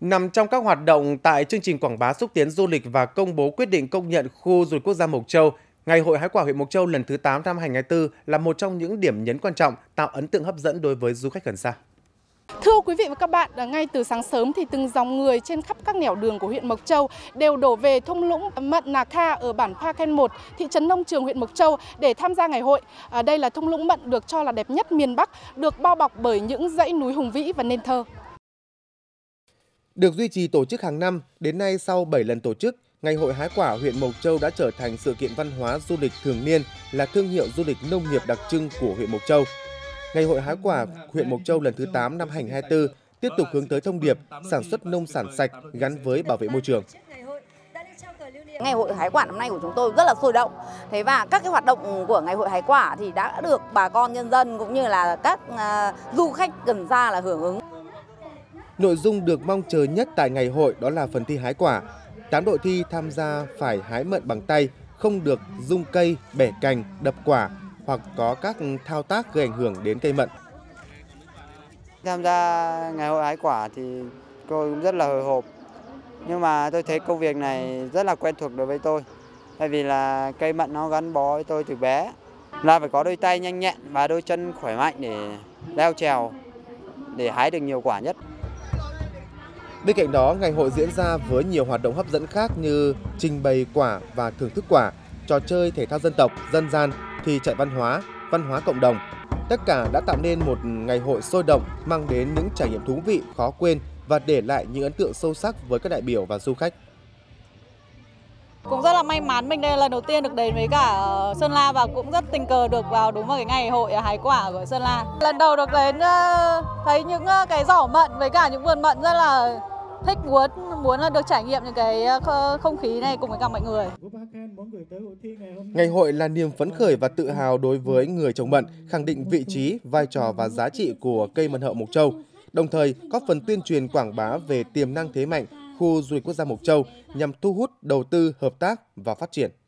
Nằm trong các hoạt động tại chương trình quảng bá xúc tiến du lịch và công bố quyết định công nhận khu du lịch quốc gia Mộc Châu, Ngày hội hái quả huyện Mộc Châu lần thứ 8 năm 2024 là một trong những điểm nhấn quan trọng tạo ấn tượng hấp dẫn đối với du khách gần xa. Thưa quý vị và các bạn, ngay từ sáng sớm thì từng dòng người trên khắp các nẻo đường của huyện Mộc Châu đều đổ về thung lũng Mận Nà Kha ở bản Pha Khen 1, thị trấn Nông Trường, huyện Mộc Châu để tham gia ngày hội. Đây là thung lũng Mận được cho là đẹp nhất miền Bắc, được bao bọc bởi những dãy núi hùng vĩ và nên thơ. Được duy trì tổ chức hàng năm, đến nay sau 7 lần tổ chức, Ngày hội hái quả huyện Mộc Châu đã trở thành sự kiện văn hóa du lịch thường niên, là thương hiệu du lịch nông nghiệp đặc trưng của huyện Mộc Châu. Ngày hội hái quả huyện Mộc Châu lần thứ 8 năm 2024 tiếp tục hướng tới thông điệp sản xuất nông sản sạch gắn với bảo vệ môi trường. Ngày hội hái quả năm nay của chúng tôi rất là sôi động. Thế và các cái hoạt động của ngày hội hái quả thì đã được bà con nhân dân cũng như là các du khách gần xa là hưởng ứng. Nội dung được mong chờ nhất tại ngày hội đó là phần thi hái quả. 8 đội thi tham gia phải hái mận bằng tay, không được rung cây, bẻ cành, đập quả hoặc có các thao tác gây ảnh hưởng đến cây mận. Tham gia ngày hội hái quả thì tôi cũng rất là hồi hộp. Nhưng mà tôi thấy công việc này rất là quen thuộc đối với tôi. Tại vì là cây mận nó gắn bó với tôi từ bé. Là phải có đôi tay nhanh nhẹn và đôi chân khỏe mạnh để leo trèo, để hái được nhiều quả nhất. Bên cạnh đó, ngày hội diễn ra với nhiều hoạt động hấp dẫn khác như trình bày quả và thưởng thức quả, trò chơi thể thao dân tộc, dân gian, thì trại văn hóa cộng đồng. Tất cả đã tạo nên một ngày hội sôi động, mang đến những trải nghiệm thú vị, khó quên và để lại những ấn tượng sâu sắc với các đại biểu và du khách. Cũng rất là may mắn, mình đây là lần đầu tiên được đến với cả Sơn La và cũng rất tình cờ được vào đúng vào cái ngày hội hái quả của Sơn La. Lần đầu được đến thấy những cái giỏ mận với cả những vườn mận rất là thích, muốn là được trải nghiệm những cái không khí này cùng với cả mọi người. Ngày hội là niềm phấn khởi và tự hào đối với người trồng mận, khẳng định vị trí, vai trò và giá trị của cây mận hậu Mộc Châu, đồng thời góp phần tuyên truyền quảng bá về tiềm năng thế mạnh khu du lịch quốc gia Mộc Châu nhằm thu hút đầu tư, hợp tác và phát triển.